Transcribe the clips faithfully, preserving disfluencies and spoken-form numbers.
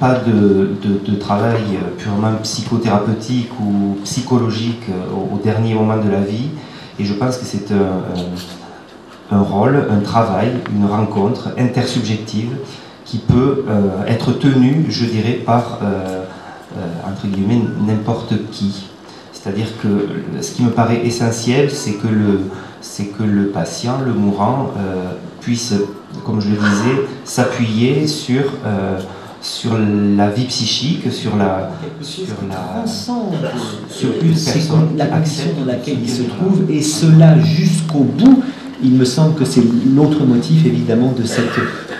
Pas de, de, de travail purement psychothérapeutique ou psychologique au, au dernier moment de la vie, et je pense que c'est un, un, un rôle, un travail, une rencontre intersubjective qui peut euh, être tenue, je dirais, par euh, euh, entre guillemets n'importe qui. C'est-à-dire que ce qui me paraît essentiel, c'est que le, c'est que le patient, le mourant, euh, puisse, comme je le disais, s'appuyer sur euh, sur la vie psychique, sur la... Sur, la, sur une personne, la condition dans laquelle il se trouve, et cela jusqu'au bout. Il me semble que c'est l'autre motif, évidemment, de, cette,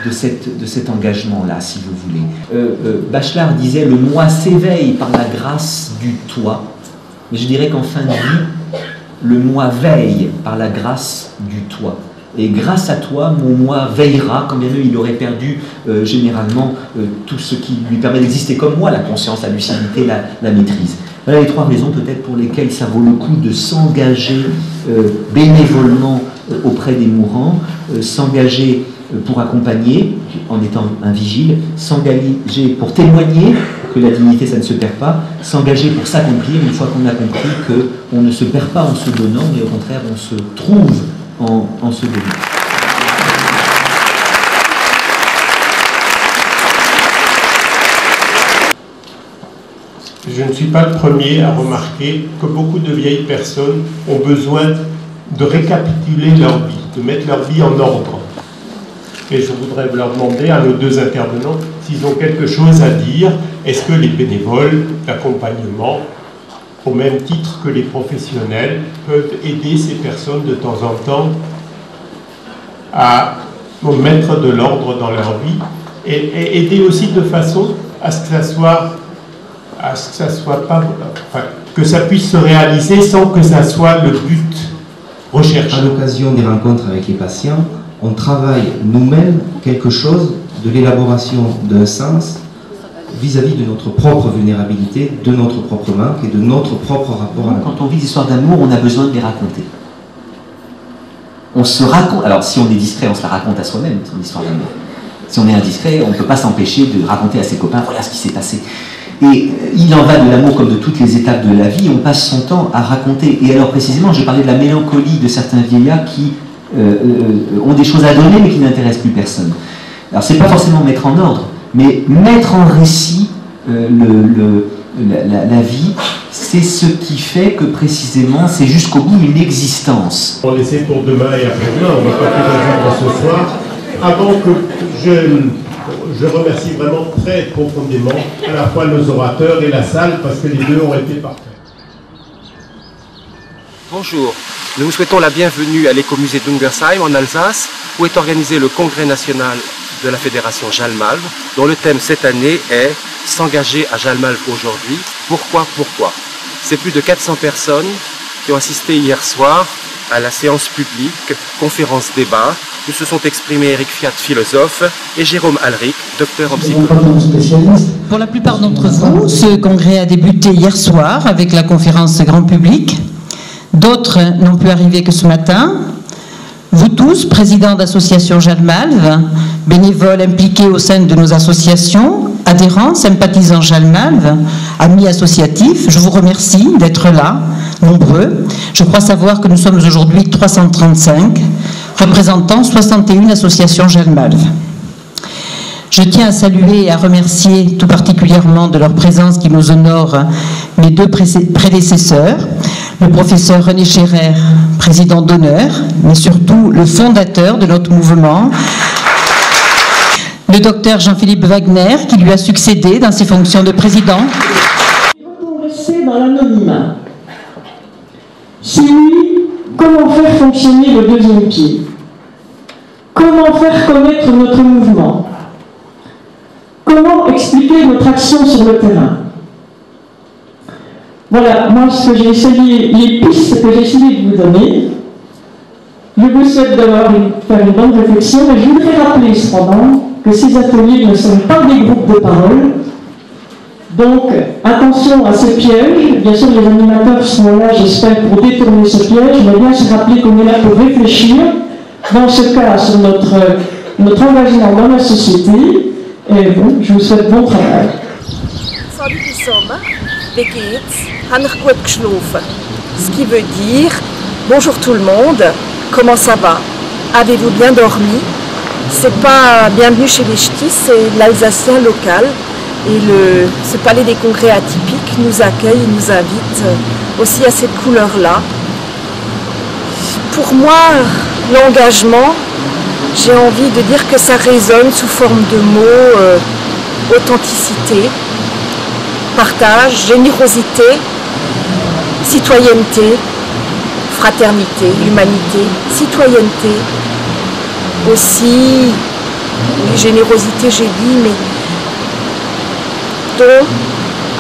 de, cette, de cet engagement-là, si vous voulez. Euh, euh, Bachelard disait « Le moi s'éveille par la grâce du toi », mais je dirais qu'en fin de vie, le moi veille par la grâce du toi. Et grâce à toi, mon moi veillera, quand bien même il aurait perdu euh, généralement euh, tout ce qui lui permet d'exister comme moi, la conscience, la lucidité, la, la maîtrise. Voilà les trois raisons peut-être pour lesquelles ça vaut le coup de s'engager euh, bénévolement euh, auprès des mourants, euh, s'engager euh, pour accompagner, en étant un vigile, s'engager pour témoigner que la dignité, ça ne se perd pas, s'engager pour s'accomplir une fois qu'on a compris qu'on ne se perd pas en se donnant, mais au contraire, on se trouve En, en ce début. Je ne suis pas le premier à remarquer que beaucoup de vieilles personnes ont besoin de récapituler leur vie, de mettre leur vie en ordre. mais je voudrais leur demander à nos deux intervenants s'ils ont quelque chose à dire. Est-ce que les bénévoles d'accompagnement, au même titre que les professionnels, peuvent aider ces personnes de temps en temps à mettre de l'ordre dans leur vie et, et aider aussi de façon à ce que ça soit, à ce que ça soit pas, enfin, que ça puisse se réaliser sans que ça soit le but recherché. À l'occasion des rencontres avec les patients, on travaille nous-mêmes quelque chose de l'élaboration d'un sens vis-à-vis de notre propre vulnérabilité, de notre propre manque et de notre propre rapport à la vie. Quand on vit des histoires d'amour, on a besoin de les raconter. On se raconte... Alors, si on est discret, on se la raconte à soi-même, son histoire d'amour. Si on est indiscret, on ne peut pas s'empêcher de raconter à ses copains « Voilà ce qui s'est passé ». Et il en va de l'amour comme de toutes les étapes de la vie, on passe son temps à raconter. Et alors, précisément, je parlais de la mélancolie de certains vieillards qui euh, euh, ont des choses à donner, mais qui n'intéressent plus personne. Alors, c'est pas forcément mettre en ordre, mais mettre en récit euh, le, le, la, la vie, c'est ce qui fait que, précisément, c'est jusqu'au bout une existence. On va laisser pour demain et après-demain, on ne va pas tout résoudre ce soir. Avant que je, je remercie vraiment très profondément à la fois nos orateurs et la salle, parce que les deux ont été parfaits. Bonjour, nous vous souhaitons la bienvenue à l'écomusée d'Ungersheim en Alsace, où est organisé le congrès national de la Fédération JALMALV, dont le thème cette année est « S'engager à JALMALV aujourd'hui, pourquoi, pourquoi ?» C'est plus de quatre cents personnes qui ont assisté hier soir à la séance publique, conférence-débat, où se sont exprimés Eric Fiat, philosophe, et Jérôme Alric, docteur en psychologie. Pour la plupart d'entre vous, ce congrès a débuté hier soir avec la conférence grand public. D'autres n'ont pu arriver que ce matin. Vous tous, présidents d'associations JALMALV, bénévoles impliqués au sein de nos associations, adhérents, sympathisants JALMALV, amis associatifs, je vous remercie d'être là, nombreux. Je crois savoir que nous sommes aujourd'hui trois cent trente-cinq, représentant soixante et une associations JALMALV. Je tiens à saluer et à remercier tout particulièrement de leur présence qui nous honore mes deux prédécesseurs, le professeur René Scherer, président d'honneur, mais surtout le fondateur de notre mouvement, le docteur Jean-Philippe Wagner, qui lui a succédé dans ses fonctions de président. Peut-on rester dans l'anonymat? Si oui, comment faire fonctionner le deuxième pied? Comment faire connaître notre mouvement? Comment expliquer notre action sur le terrain? Voilà, moi, ce que j'ai essayé, les pistes que j'ai essayé de vous donner. Je vous souhaite d'avoir une, une bonne réflexion, mais je voudrais rappeler cependant que ces ateliers ne sont pas des groupes de parole. Donc, attention à ces pièges. Bien sûr, les animateurs sont là, j'espère, pour détourner ces pièges, mais bien se rappeler qu'on est là pour réfléchir, dans ce cas, sur notre, notre engagement dans la société. Et bon, je vous souhaite bon travail. Salut, les hommes. Wie geht's? Haben wir gut geschlafen? Ce qui veut dire, bonjour tout le monde, comment ça va? Avez-vous bien dormi? C'est pas bienvenue chez les ch'tis, c'est l'Alsacien local. Et le, ce palais des congrès atypiques nous accueille et nous invite aussi à cette couleur-là. Pour moi, l'engagement, j'ai envie de dire que ça résonne sous forme de mots, euh, authenticité, partage, générosité, citoyenneté, fraternité, humanité, citoyenneté, aussi, générosité j'ai dit, mais don,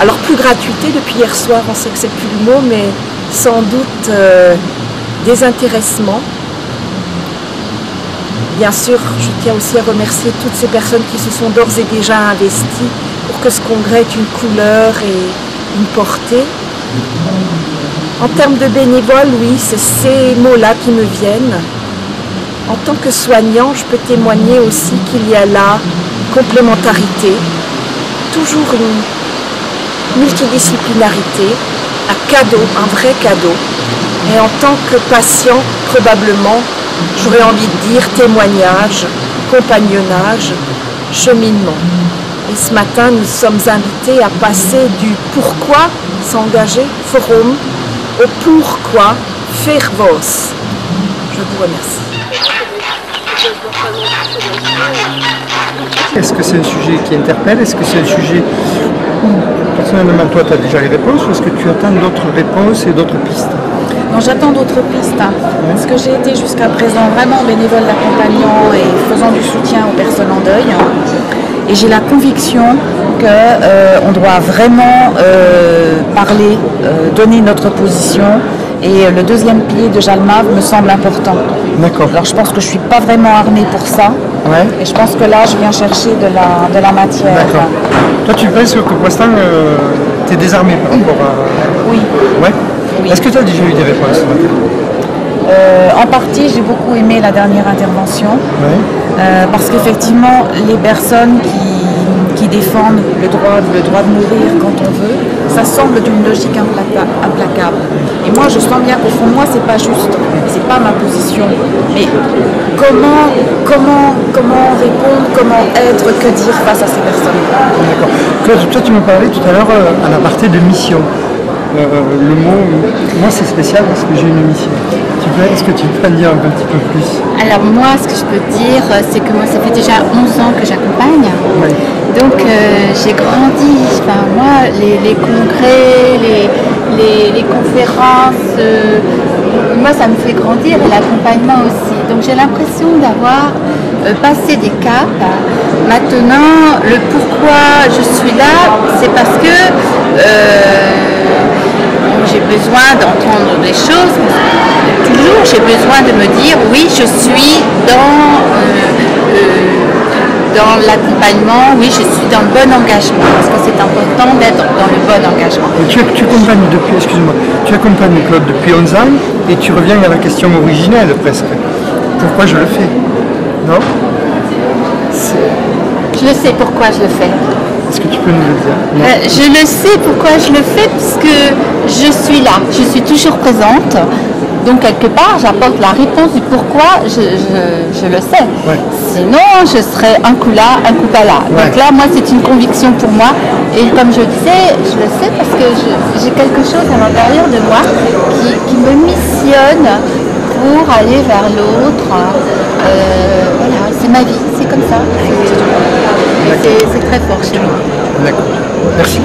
alors plus gratuité depuis hier soir, on sait que c'est plus le mot, mais sans doute euh, désintéressement. Bien sûr, je tiens aussi à remercier toutes ces personnes qui se sont d'ores et déjà investies pour que ce congrès ait une couleur et une portée. En termes de bénévoles, oui, c'est ces mots-là qui me viennent. En tant que soignant, je peux témoigner aussi qu'il y a la complémentarité, toujours une multidisciplinarité, un cadeau, un vrai cadeau. Et en tant que patient, probablement, j'aurais envie de dire témoignage, compagnonnage, cheminement. Et ce matin, nous sommes invités à passer du pourquoi s'engager, forum, au pourquoi faire vos. Je vous remercie. Est-ce que c'est un sujet qui interpelle? Est-ce que c'est un sujet où, personnellement, toi, tu as déjà les réponses, ou est-ce que tu attends d'autres réponses et d'autres pistes? Non, j'attends d'autres pistes, hein, ouais. Parce que j'ai été jusqu'à présent vraiment bénévole d'accompagnant et faisant du soutien aux personnes en deuil. Hein, et j'ai la conviction qu'on euh, doit vraiment euh, parler, euh, donner notre position. Et le deuxième pilier de JALMALV me semble important. D'accord. Alors je pense que je ne suis pas vraiment armée pour ça. Ouais. Et je pense que là, je viens chercher de la, de la matière. D'accord. Toi, tu penses que pour l'instant, euh, tu es désarmée par rapport à... Oui. Ouais. Oui. Est-ce que tu as déjà eu des réponses? euh, En partie, j'ai beaucoup aimé la dernière intervention. Ouais. Euh, parce qu'effectivement, les personnes qui, qui défendent le droit, le droit de mourir quand on veut, ça semble d'une logique implacable. Et moi, je sens bien qu'au fond de moi, c'est pas juste, c'est pas ma position. Mais comment, comment, comment répondre, comment être, que dire face à ces personnes? D'accord. Claude, toi, tu me parlais tout à l'heure à la partie de mission. Euh, le mot, moi, c'est spécial parce que j'ai une mission. Est-ce que tu peux en dire un petit peu plus? Alors moi, ce que je peux te dire, c'est que moi, ça fait déjà onze ans que j'accompagne. Oui. Donc euh, j'ai grandi, enfin, moi, les, les congrès, les, les, les conférences, euh, moi ça me fait grandir et l'accompagnement aussi. Donc j'ai l'impression d'avoir euh, passé des caps. Maintenant, le pourquoi je suis là, c'est parce que euh, j'ai besoin d'entendre des choses. Toujours, j'ai besoin de me dire, oui, je suis dans... Euh, euh, dans l'accompagnement, oui, je suis dans le bon engagement, parce que c'est important d'être dans le bon engagement. Et tu, tu accompagnes depuis, excuse-moi, tu accompagnes Claude depuis onze ans, et tu reviens à la question originelle presque. Pourquoi je le fais? Non? Je le sais pourquoi je le fais. Est-ce que tu peux nous le dire? euh, Je le sais pourquoi je le fais, parce que je suis là, je suis toujours présente. Donc, quelque part, j'apporte la réponse du pourquoi, je, je, je le sais. Ouais. Sinon, je serais un coup là, un coup pas là. Ouais. Donc là, moi, c'est une conviction pour moi. Et comme je le sais, je le sais parce que j'ai quelque chose à l'intérieur de moi qui, qui me missionne pour aller vers l'autre. Euh, voilà, c'est ma vie, c'est comme ça. C'est très fort chez moi. D'accord. Merci.